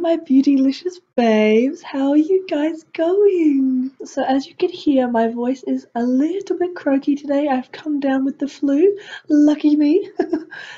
my Beautylicious babes, how are you guys going? So as you can hear, my voice is a little bit croaky today. I've come down with the flu, lucky me.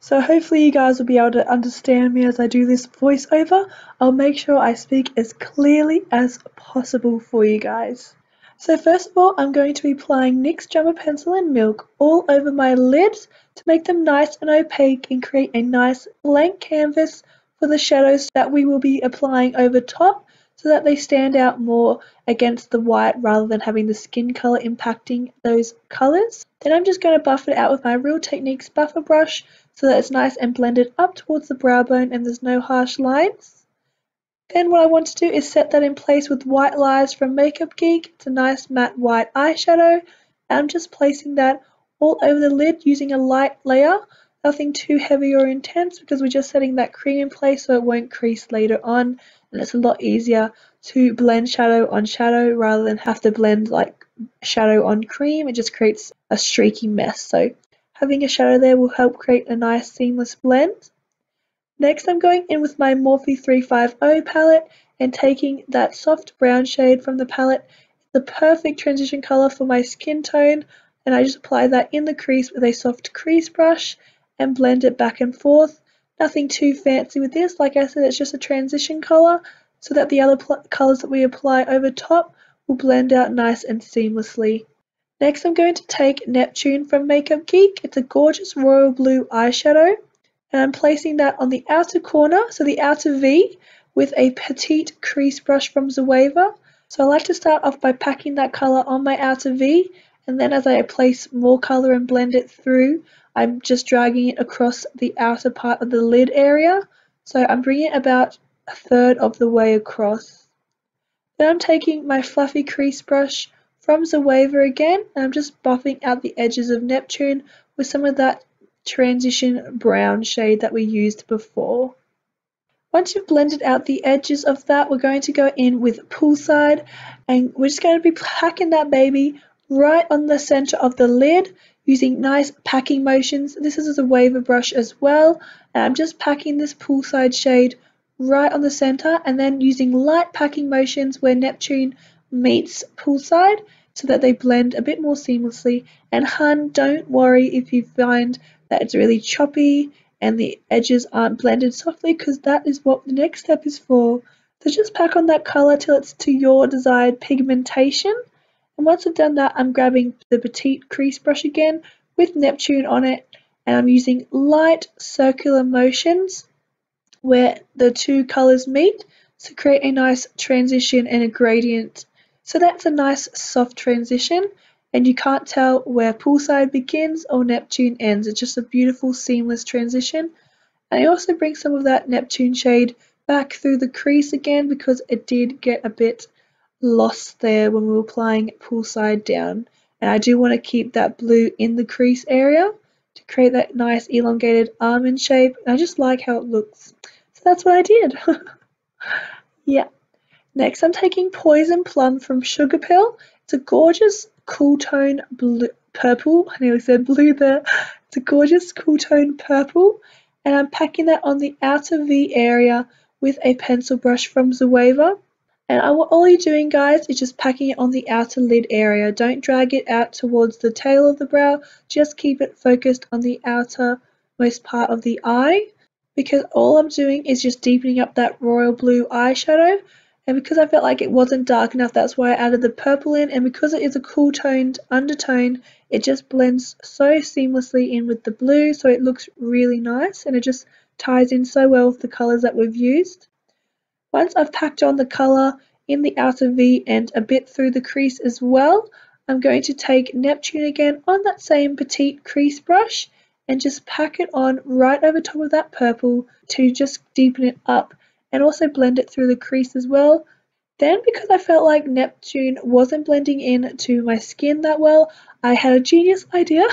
So hopefully you guys will be able to understand me as I do this voiceover. I'll make sure I speak as clearly as possible for you guys. So first of all, I'm going to be applying NYX Jumbo Pencil and Milk all over my lids to make them nice and opaque and create a nice blank canvas for the shadows that we will be applying over top, so that they stand out more against the white rather than having the skin color impacting those colors. Then I'm just going to buff it out with my Real Techniques buffer brush so that it's nice and blended up towards the brow bone and there's no harsh lines. Then what I want to do is set that in place with White Lies from Makeup Geek. It's a nice matte white eyeshadow, and I'm just placing that all over the lid using a light layer. Nothing too heavy or intense, because we're just setting that cream in place so it won't crease later on, and it's a lot easier to blend shadow on shadow rather than have to blend like shadow on cream. It just creates a streaky mess, so having a shadow there will help create a nice seamless blend. Next, I'm going in with my Morphe 350 palette and taking that soft brown shade from the palette. It's the perfect transition color for my skin tone, and I just apply that in the crease with a soft crease brush and blend it back and forth. Nothing too fancy with this. Like I said, it's just a transition colour so that the other colours that we apply over top will blend out nice and seamlessly. Next, I'm going to take Neptune from Makeup Geek. It's a gorgeous royal blue eyeshadow, and I'm placing that on the outer corner, so the outer V, with a petite crease brush from Zoeva. So I like to start off by packing that colour on my outer V, and then as I place more colour and blend it through, I'm just dragging it across the outer part of the lid area, so I'm bringing it about a third of the way across. Then I'm taking my fluffy crease brush from Zoeva again, and I'm just buffing out the edges of Neptune with some of that transition brown shade that we used before. Once you've blended out the edges of that, we're going to go in with Poolside, and we're just going to be packing that baby right on the center of the lid using nice packing motions. This is a waver brush as well, and I'm just packing this Poolside shade right on the center, and then using light packing motions where Neptune meets Poolside so that they blend a bit more seamlessly. And hun, don't worry if you find that it's really choppy and the edges aren't blended softly, because that is what the next step is for. So just pack on that color till it's to your desired pigmentation. And once I've done that, I'm grabbing the petite crease brush again with Neptune on it, and I'm using light circular motions where the two colors meet to create a nice transition and a gradient. So that's a nice soft transition, and you can't tell where Poolside begins or Neptune ends. It's just a beautiful seamless transition. And I also bring some of that Neptune shade back through the crease again, because it did get a bit lost there when we were applying Poolside down, and I do want to keep that blue in the crease area to create that nice elongated almond shape, and I just like how it looks, so that's what I did. Yeah, next I'm taking Poison Plum from Sugarpill. It's a gorgeous cool tone blue purple. I nearly said blue there. It's a gorgeous cool tone purple, and I'm packing that on the outer V area with a pencil brush from Zoeva. And all you're doing, guys, is just packing it on the outer lid area. Don't drag it out towards the tail of the brow. Just keep it focused on the outermost part of the eye, because all I'm doing is just deepening up that royal blue eyeshadow. And because I felt like it wasn't dark enough, that's why I added the purple in. And because it is a cool-toned undertone, it just blends so seamlessly in with the blue, so it looks really nice, and it just ties in so well with the colours that we've used. Once I've packed on the colour in the outer V and a bit through the crease as well, I'm going to take Neptune again on that same petite crease brush and just pack it on right over top of that purple to just deepen it up, and also blend it through the crease as well. Then, because I felt like Neptune wasn't blending in to my skin that well, I had a genius idea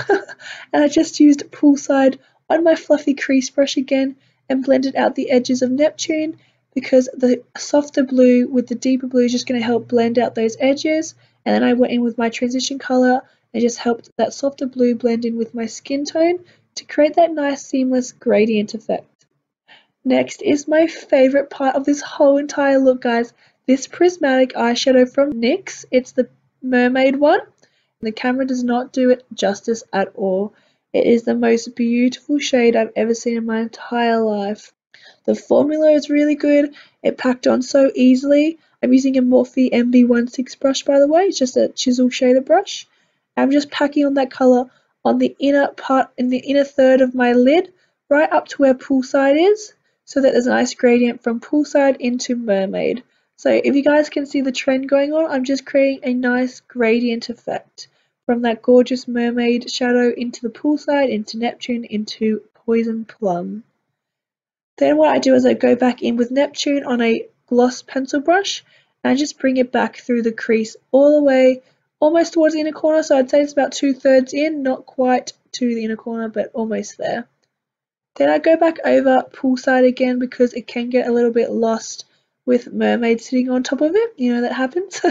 and I just used Poolside on my fluffy crease brush again and blended out the edges of Neptune, because the softer blue with the deeper blue is just going to help blend out those edges. And then I went in with my transition colour and just helped that softer blue blend in with my skin tone to create that nice seamless gradient effect. Next is my favorite part of this whole entire look, guys. This prismatic eyeshadow from NYX. It's the mermaid one. The camera does not do it justice at all. It is the most beautiful shade I've ever seen in my entire life. The formula is really good. It packed on so easily. I'm using a Morphe MB16 brush, by the way. It's just a chisel shader brush. I'm just packing on that colour on the inner part, in the inner third of my lid, right up to where poolside is, so that there's a nice gradient from poolside into mermaid. So if you guys can see the trend going on, I'm just creating a nice gradient effect from that gorgeous mermaid shadow into the poolside, into Neptune, into Poison Plum. Then what I do is I go back in with Neptune on a gloss pencil brush and just bring it back through the crease all the way almost towards the inner corner. So I'd say it's about 2/3 in, not quite to the inner corner, but almost there. Then I go back over poolside again because it can get a little bit lost with mermaid sitting on top of it. You know, that happens.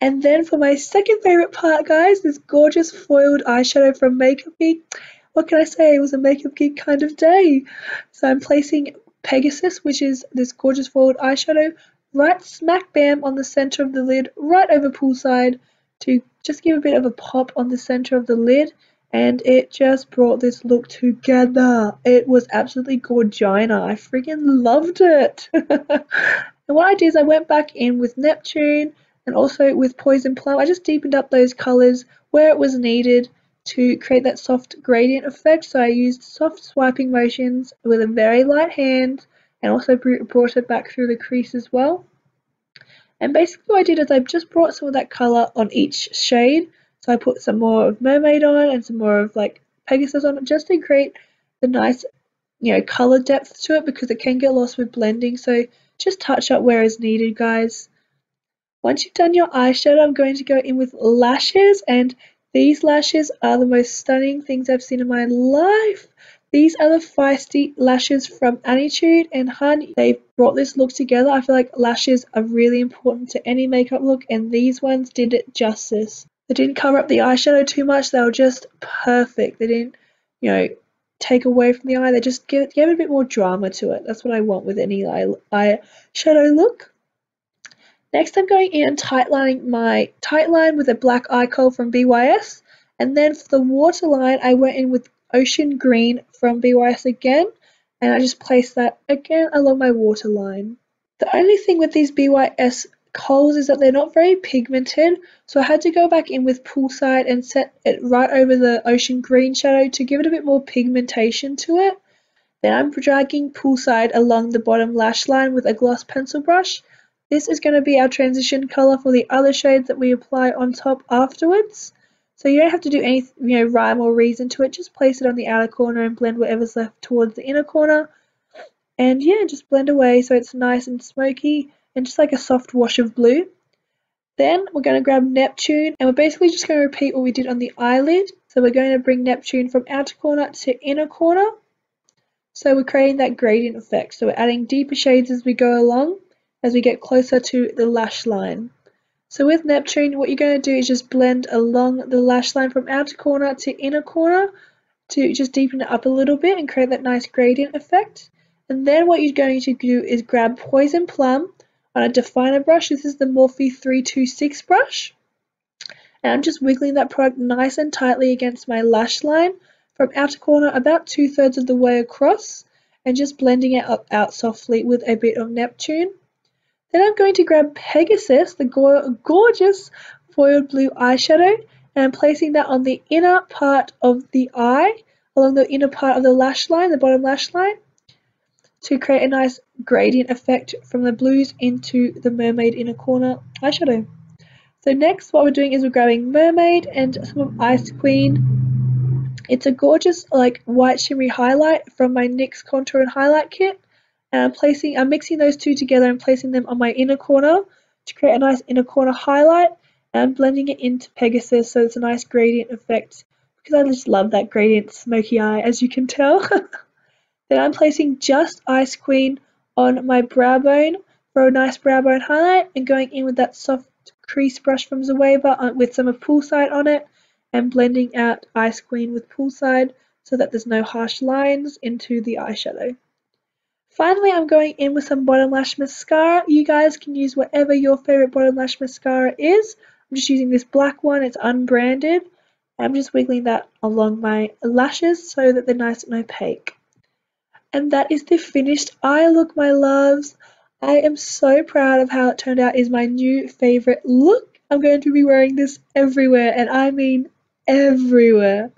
And then for my second favorite part, guys, this gorgeous foiled eyeshadow from Makeup Geek. What can I say? It was a Makeup Geek kind of day. So I'm placing Pegasus, which is this gorgeous foiled eyeshadow, right smack bam on the center of the lid, right over poolside, to just give a bit of a pop on the center of the lid. And it just brought this look together. It was absolutely gorgina. I freaking loved it. And what I did is I went back in with Neptune and also with Poison Plum. I just deepened up those colors where it was needed to create that soft gradient effect. So I used soft swiping motions with a very light hand and also brought it back through the crease as well. And basically what I did is I just brought some of that color on each shade. So I put some more of mermaid on and some more of like Pegasus on it, just to create the nice, you know, color depth to it, because it can get lost with blending. So just touch up where is needed, guys. Once you've done your eyeshadow, I'm going to go in with lashes, and these lashes are the most stunning things I've seen in my life. These are the Feisty Lashes from Annytude, and hun, they've brought this look together. I feel like lashes are really important to any makeup look, and these ones did it justice. They didn't cover up the eyeshadow too much. They were just perfect. They didn't, you know, take away from the eye. They just gave it a bit more drama to it. That's what I want with any eyeshadow look. Next, I'm going in and tightlining my tightline with a black eye coal from BYS. And then for the waterline, I went in with Ocean Green from BYS again. And I just placed that again along my waterline. The only thing with these BYS coals is that they're not very pigmented, so I had to go back in with poolside and set it right over the ocean green shadow to give it a bit more pigmentation to it. Then I'm dragging poolside along the bottom lash line with a gloss pencil brush. This is going to be our transition color for the other shades that we apply on top afterwards, so you don't have to do any, you know, rhyme or reason to it. Just place it on the outer corner and blend whatever's left towards the inner corner, and yeah, just blend away so it's nice and smoky and just like a soft wash of blue. Then we're going to grab Neptune, and we're basically just going to repeat what we did on the eyelid. So we're going to bring Neptune from outer corner to inner corner. So we're creating that gradient effect. So we're adding deeper shades as we go along, as we get closer to the lash line. So with Neptune, what you're going to do is just blend along the lash line from outer corner to inner corner to just deepen it up a little bit and create that nice gradient effect. And then what you're going to do is grab Poison Plum on a definer brush. This is the Morphe 326 brush, and I'm just wiggling that product nice and tightly against my lash line from outer corner about 2/3 of the way across, and just blending it up out softly with a bit of Neptune. Then I'm going to grab Pegasus, the gorgeous foiled blue eyeshadow, and I'm placing that on the inner part of the eye, along the inner part of the lash line, the bottom lash line, to create a nice gradient effect from the blues into the mermaid inner corner eyeshadow. So next, what we're doing is we're grabbing mermaid and some of Ice Queen. It's a gorgeous like white shimmery highlight from my NYX contour and highlight kit, and I'm mixing those two together and placing them on my inner corner to create a nice inner corner highlight, and blending it into Pegasus so it's a nice gradient effect, because I just love that gradient smoky eye, as you can tell. Then I'm placing just Ice Queen on my brow bone for a nice brow bone highlight, and going in with that soft crease brush from Zoeva with some of poolside on it, and blending out Ice Queen with poolside so that there's no harsh lines into the eyeshadow. Finally, I'm going in with some bottom lash mascara. You guys can use whatever your favorite bottom lash mascara is. I'm just using this black one, it's unbranded. I'm just wiggling that along my lashes so that they're nice and opaque. And that is the finished eye look, my loves. I am so proud of how it turned out. It is my new favorite look. I'm going to be wearing this everywhere, and I mean everywhere.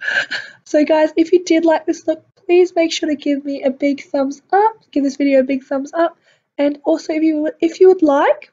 So guys, if you did like this look, please make sure to give me a big thumbs up, give this video a big thumbs up, and also if you would like,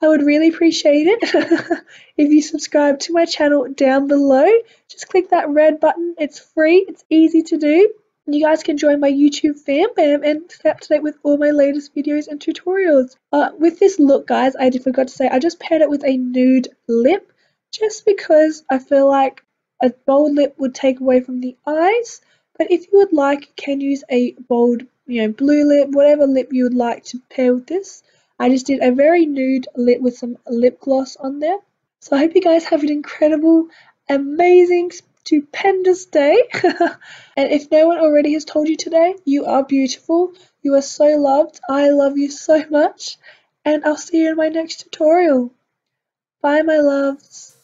I would really appreciate it if you subscribe to my channel down below. Just click that red button. It's free, it's easy to do. And you guys can join my YouTube fam bam and stay up to date with all my latest videos and tutorials. With this look, guys, I forgot to say, I just paired it with a nude lip just because I feel like a bold lip would take away from the eyes. But if you would like, you can use a bold, blue lip, whatever lip you would like to pair with this. I just did a very nude lip with some lip gloss on there. So I hope you guys have an incredible, amazing, stupendous day. And if no one already has told you today, you are beautiful. You are so loved. I love you so much. And I'll see you in my next tutorial. Bye, my loves.